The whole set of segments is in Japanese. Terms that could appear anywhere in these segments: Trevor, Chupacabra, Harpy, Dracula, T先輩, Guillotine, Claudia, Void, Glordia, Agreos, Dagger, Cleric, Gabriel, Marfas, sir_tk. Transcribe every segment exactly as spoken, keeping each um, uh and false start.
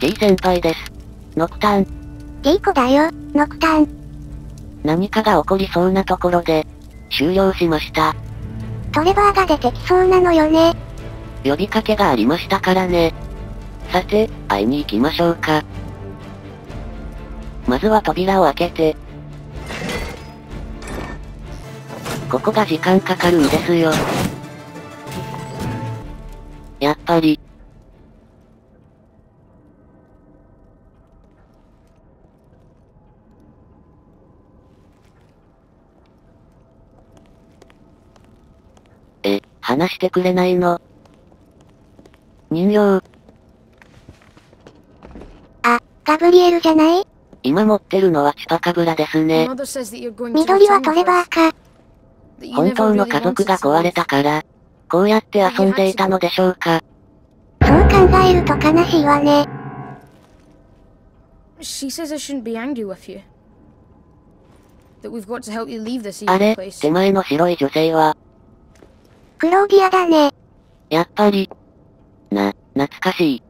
T 先輩です。ノクターン。T 子だよ、ノクターン。何かが起こりそうなところで、終了しました。トレバーが出てきそうなのよね。呼びかけがありましたからね。さて、会いに行きましょうか。まずは扉を開けて。ここが時間かかるんですよ。やっぱり。え、話してくれないの？人形。あ、ガブリエルじゃない？今持ってるのはチパカブラですね。緑はトレバーか。本当の家族が壊れたから、こうやって遊んでいたのでしょうか。そう考えると悲しいわね。あれ、手前の白い女性は。クローディアだね。やっぱり。な、懐かしい。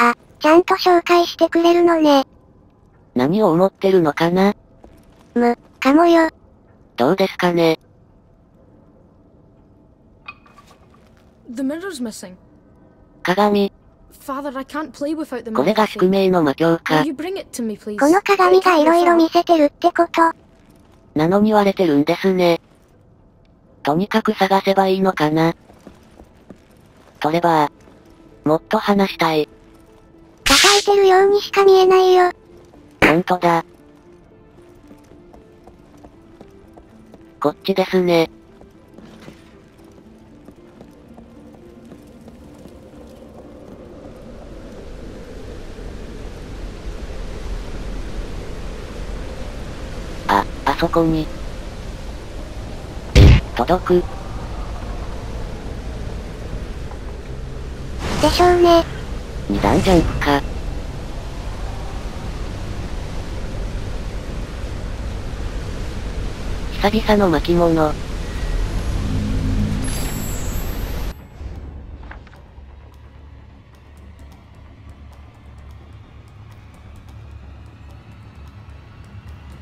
あ、ちゃんと紹介してくれるのね。何を思ってるのかな？む、かもよ。どうですかね。鏡。これが宿命の魔鏡か。この鏡がいろいろ見せてるってこと。なのに割れてるんですね。とにかく探せばいいのかな。トレバー。もっと話したい。抱えてるようにしか見えないよ。ほんとだ。こっちですね。あ、あそこに。届く。でしょうね。二段ジャンプか。久々の巻物。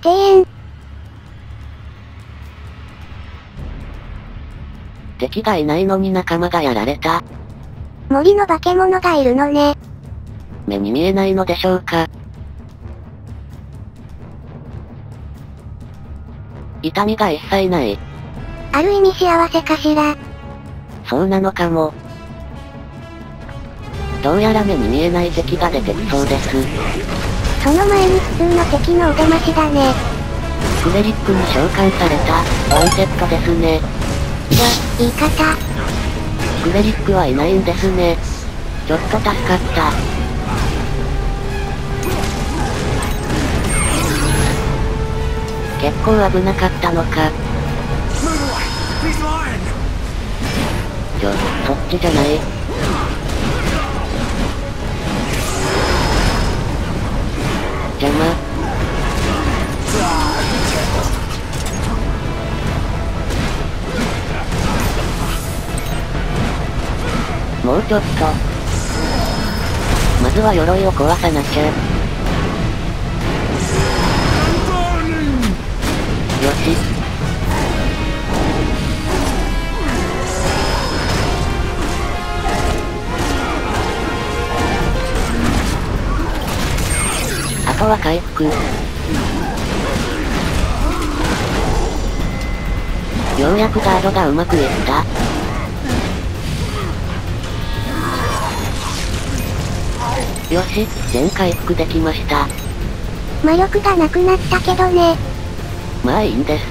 庭園。敵がいないのに仲間がやられた。森の化け物がいるのね。目に見えないのでしょうか。痛みが一切ない。ある意味幸せかしら。そうなのかも。どうやら目に見えない敵が出てきそうです。その前に普通の敵のお出ましだね。クレリックに召喚された、ワンセットですね。じゃ、言い方。クレリックはいないんですね。ちょっと助かった。結構危なかったのか。ちょ、そっちじゃない。邪魔。もうちょっと。まずは鎧を壊さなきゃ。よし。あとは回復。ようやくガードがうまくいった。よし、全回復できました。魔力がなくなったけどね。まあいいんです。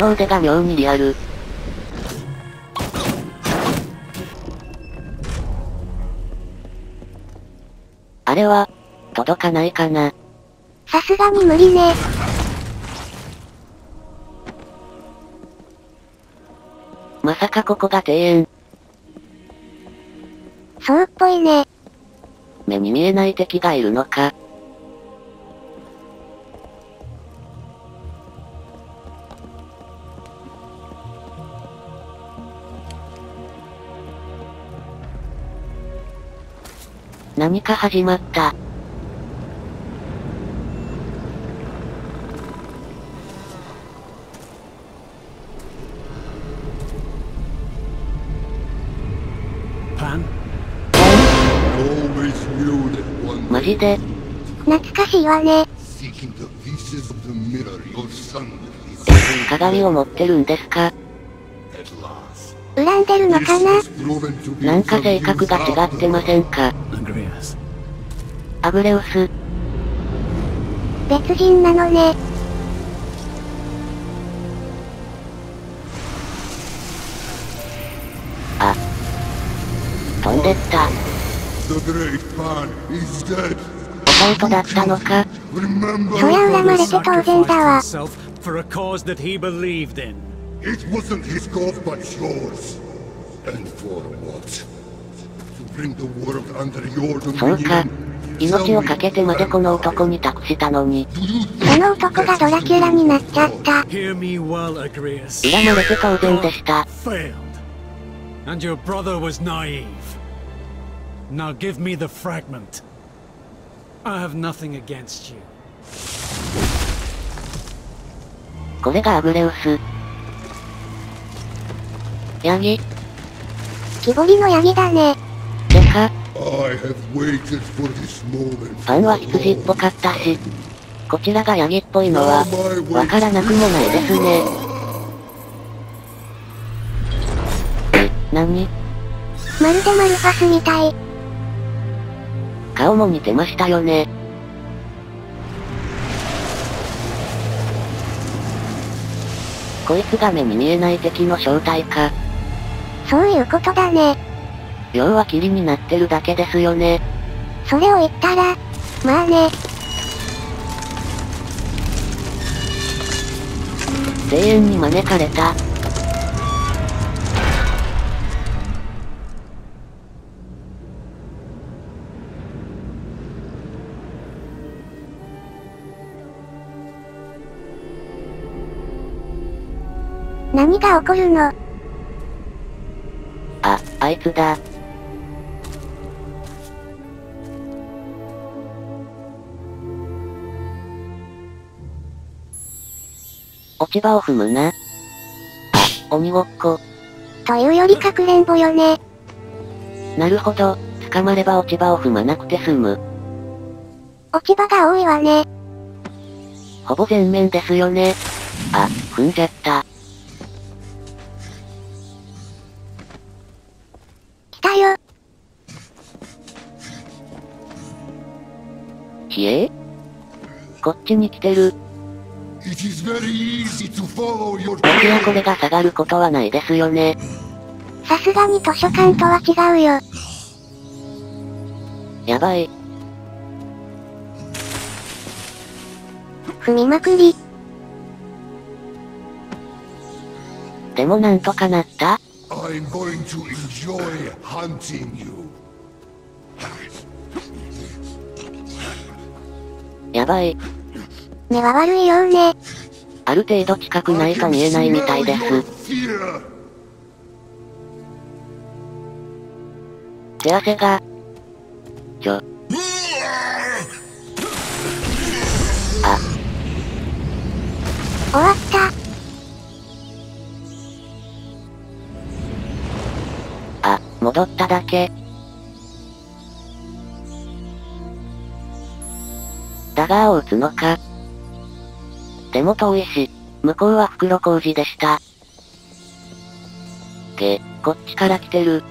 この腕が妙にリアル。あれは届かないかな。さすがに無理ね。まさかここが庭園。そうっぽいね。目に見えない敵がいるのか。何か始まった。パン？マジで？懐かしいわね。え、鏡を持ってるんですか？恨んでるのかな？なんか性格が違ってませんか？アグレオス。別人なのね。あ、飛んでった。弟だったのか？そりゃ恨まれて当然だわ。It wasn't his cause, but yours. And for what? To bring the world under your dominion. そうか。命をかけてまでこの男に託したのに。この男がドラキュラになっちゃった。恨まれて当然でした。And your brother was naive. Now give me the fragment. I have nothing against you. これがアグレウス。ヤギ。木彫りのヤギだね。てか、パンは羊っぽかったし、こちらがヤギっぽいのはわからなくもないですね。え、何？まるでマルファスみたい。顔も似てましたよね。こいつが目に見えない敵の正体か。そういうことだね。要は霧になってるだけですよね。それを言ったら、まあね。庭園に招かれた。何が起こるの？あ、あいつだ。落ち葉を踏むな。あ、鬼ごっこ。というよりかくれんぼよね。なるほど、捕まれば落ち葉を踏まなくて済む。落ち葉が多いわね。ほぼ全面ですよね。あ、踏んじゃった。ひえ？こっちに来てる。僕はこれが下がることはないですよね。さすがに図書館とは違うよ。やばい。踏みまくり。でもなんとかなった。やばい。目は悪いようね。ある程度近くないと見えないみたいです。手汗が。ちょ。あ。終わった。あ、戻っただけ。ダガーを打つのか。でも遠いし、向こうは袋小路でした。げ、こっちから来てる。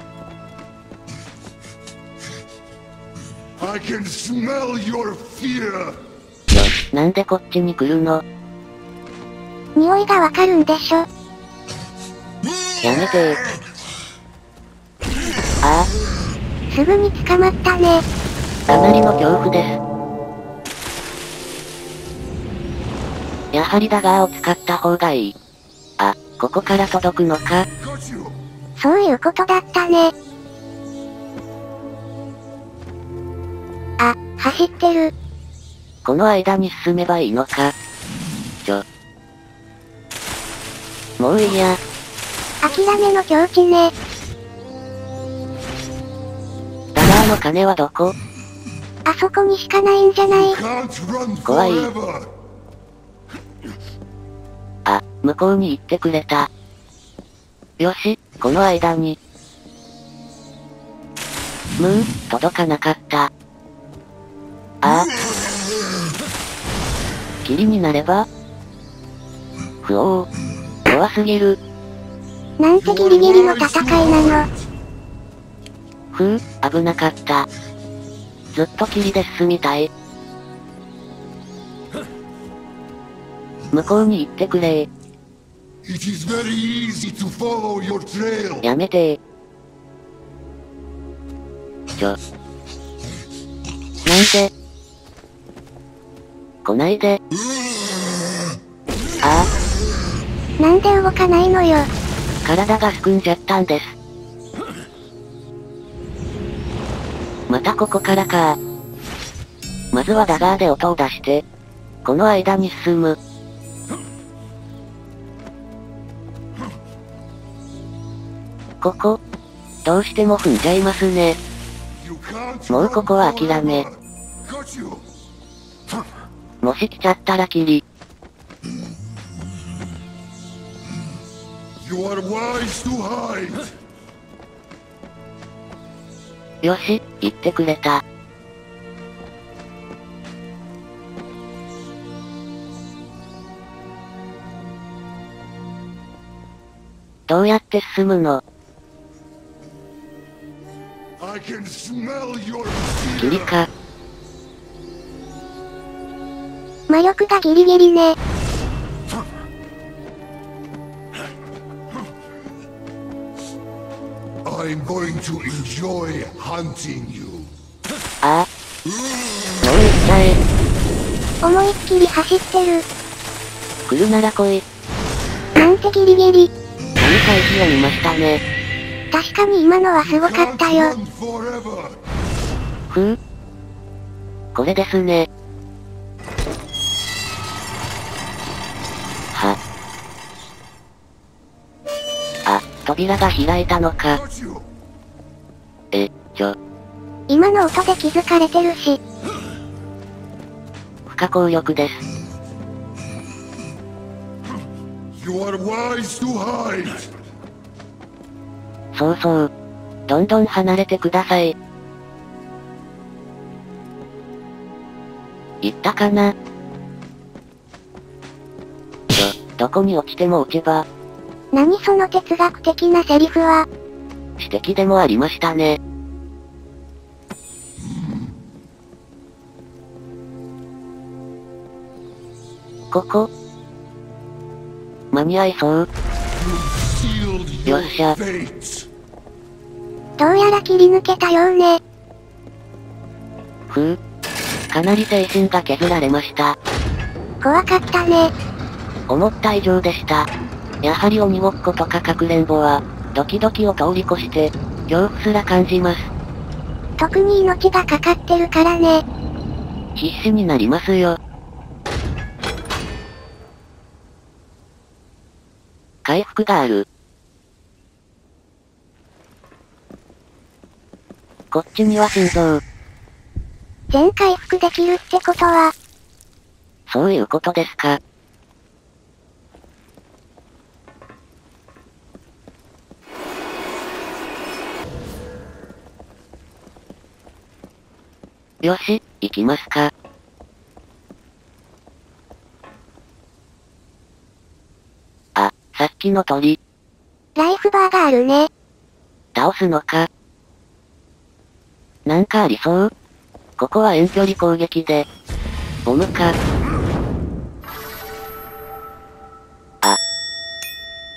なんでこっちに来るの？匂いがわかるんでしょ。やめて。ああ。すぐに捕まったね。かなりの恐怖です。やはりダガーを使った方がいい。あ、ここから届くのか。そういうことだったね。あ、走ってる。この間に進めばいいのか。ちょ。もういいや。諦めの境地ね。ダガーの鐘はどこ？あそこにしかないんじゃない？怖い。あ、向こうに行ってくれた。よし、この間に。むー、届かなかった。ああ。霧になれば？不応。怖すぎる。なんてギリギリの戦いなの。ふう、危なかった。ずっと霧で進みたい。向こうに行ってくれー。やめてー。ちょ。なんで？来ないで。ああ。なんで動かないのよ。体がすくんじゃったんです。またここからか。まずはダガーで音を出して、この間に進む。ここ、どうしても踏んじゃいますね。もうここは諦め。もし来ちゃったらキリ。よし、言ってくれた。どうやって進むの？霧か。魔力がギリギリね。ああ、もう行っちゃえ。思いっきり走ってる。来るなら来い。なんてギリギリ。いい回避を見ましたね。確かに今のはすごかったよ。ふう、これですね。はあ、扉が開いたのか。え、ちょ。今の音で気づかれてるし。不可抗力です。そうそう。どんどん離れてください。行ったかな？ど、どこに落ちても落ち葉。何その哲学的なセリフは。指摘でもありましたね。ここ間に合いそう。よっしゃ。どうやら切り抜けたようね。ふう、かなり精神が削られました。怖かったね。思った以上でした。やはり鬼ごっことかかくれんぼは、ドキドキを通り越して、恐怖すら感じます。特に命がかかってるからね。必死になりますよ。回復がある。こっちには心臓。全回復できるってことは。そういうことですか。よし、行きますか。あ、さっきの鳥。ライフバーがあるね。倒すのか。なんかありそう。ここは遠距離攻撃で。ボムか。あ。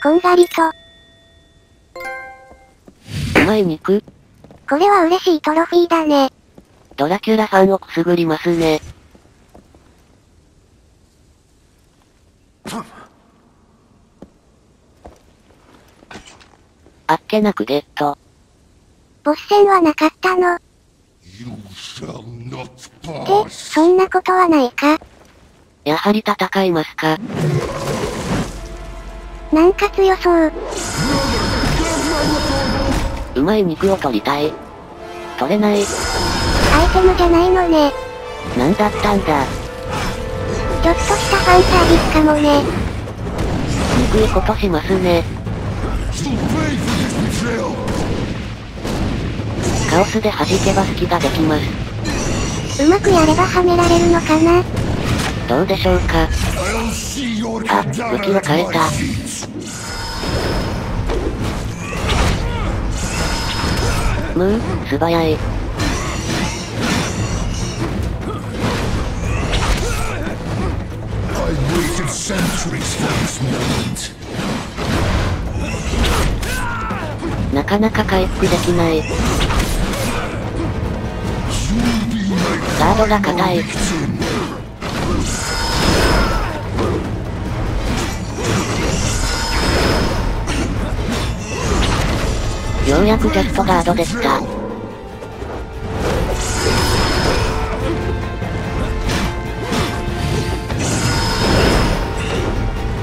こんがりと。うまい肉。これは嬉しいトロフィーだね。ドラキュラファンをくすぐりますね。あっけなくデッド。ボス戦はなかったの。で、そんなことはないか。やはり戦いますか。なんか強そう。うまい肉を取りたい。取れない。アイテムじゃないのね。なんだったんだ。ちょっとしたファンサービスかもね。憎いことしますね。カオスで弾けば隙ができます。うまくやればはめられるのかな。どうでしょうか。あ、武器を変えた。ムー、素早い。なかなか回復できない。ガードが硬い。ようやくジャストガードできた。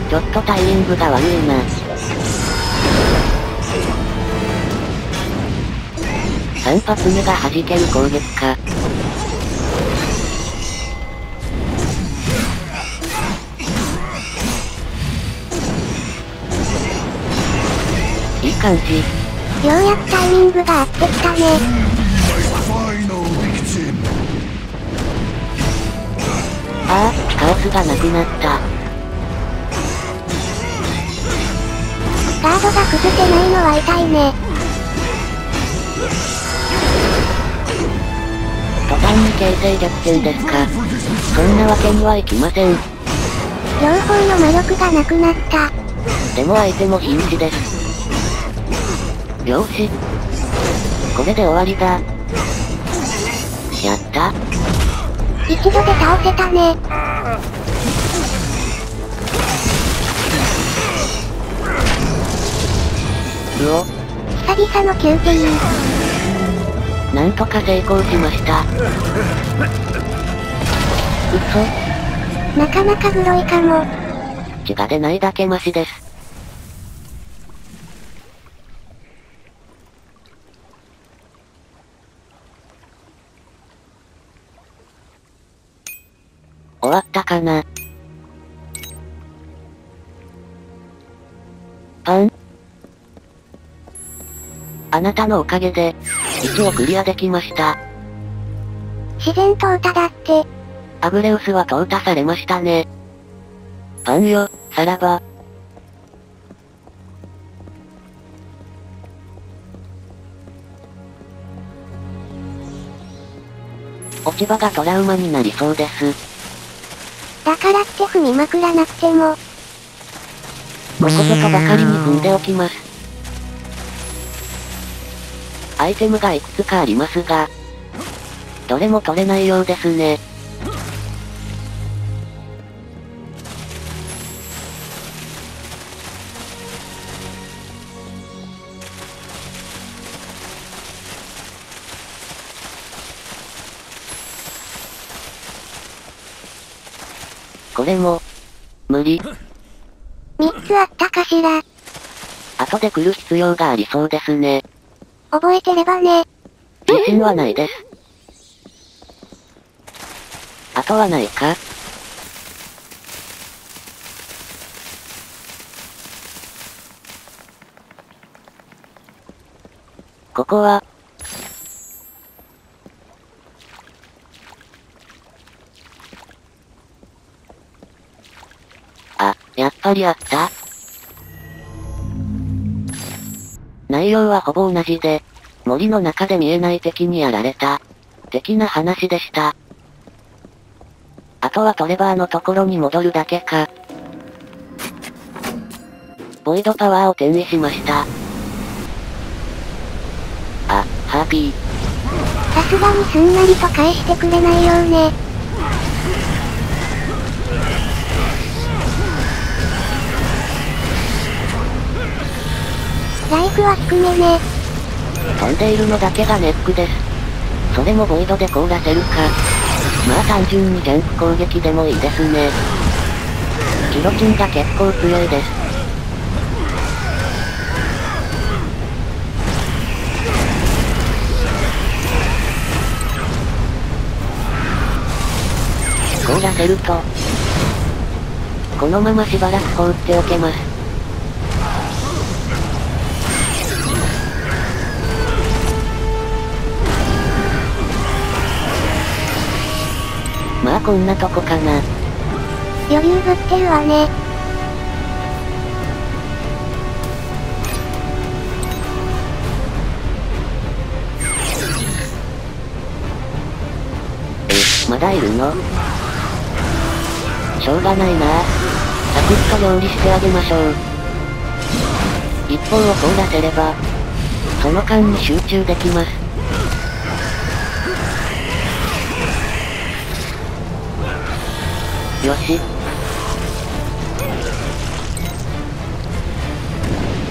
ちょっとタイミングが悪いな。さん発目が弾ける攻撃か。いい感じ。ようやくタイミングが合ってきたね。ああ、カオスがなくなった。ガードが崩せないのは痛いね。途端に形勢逆転ですか。そんなわけにはいきません。両方の魔力がなくなった。でも相手も瀕死です。よーし、これで終わりだ。やった。一度で倒せたね。うお、久々のキューティー。なんとか成功しました。うそ、なかなかグロいかも。血が出ないだけマシです。終わったかな。パン。あなたのおかげで、いちをクリアできました。自然淘汰だって。アグレウスは淘汰されましたね。パンよ、さらば。落ち葉がトラウマになりそうです。だからって踏みまくらなくても。ここぞとばかりに踏んでおきます。アイテムがいくつかありますが、どれも取れないようですね。これも、無理。みっつあったかしら。後で来る必要がありそうですね。覚えてればね。自信はないです。あとはないか。ここは、やっぱりあった。内容はほぼ同じで、森の中で見えない敵にやられた的な話でした。あとはトレバーのところに戻るだけか。ボイドパワーを手にしました。あ、ハーピー。さすがにすんなりと返してくれないようね。ライフは低めね。飛んでいるのだけがネックです。それもボイドで凍らせるか。まあ単純にジャンプ攻撃でもいいですね。キロチンが結構強いです。凍らせると、このまましばらく放っておけます。まあこんなとこかな。余裕ぶってるわね。え、まだいるの？しょうがないなあ。サクッと料理してあげましょう。一方を凍らせれば、その間に集中できます。よし。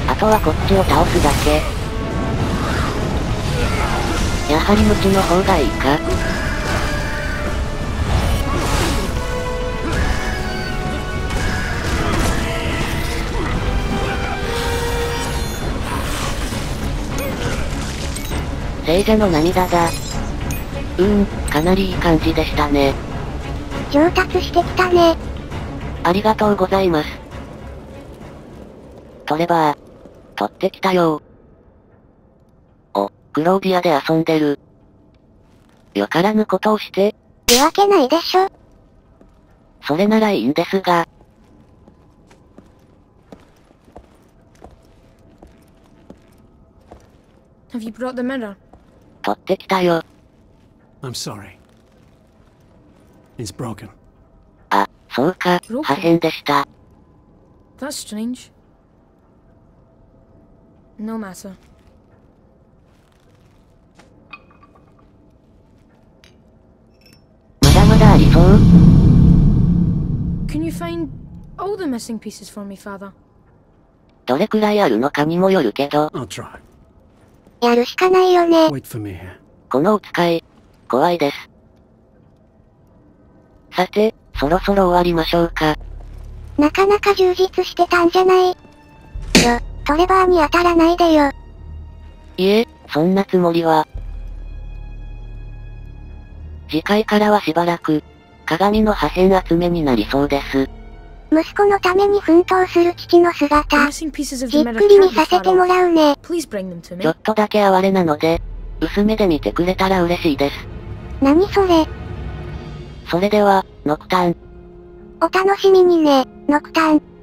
あとはこっちを倒すだけ。やはりムチの方がいいか。聖者の涙だ。うーん、かなりいい感じでしたね。上達してきたね。ありがとうございます。トレバー、取ってきたよ。お、グローディアで遊んでる。よからぬことをして。見分けないでしょ。それならいいんですが。Have you brought the mirror?取ってきたよ。I'm sorry. It's broken. あ、そうか、破片でした。That's strange. No matter. まだまだありそう。 Can you find all the missing pieces for me, Father? どれくらいあるのかにもよるけど。I'll try.やるしかないよね。このお使い、怖いです。さて、そろそろ終わりましょうか。なかなか充実してたんじゃないよ、トレバーに当たらないでよ。いえ、そんなつもりは。次回からはしばらく、鏡の破片集めになりそうです。息子のために奮闘する父の姿、じっくり見させてもらうね。ちょっとだけ哀れなので、薄めで見てくれたら嬉しいです。何それ？それでは、ノクタン。お楽しみにね、ノクタン。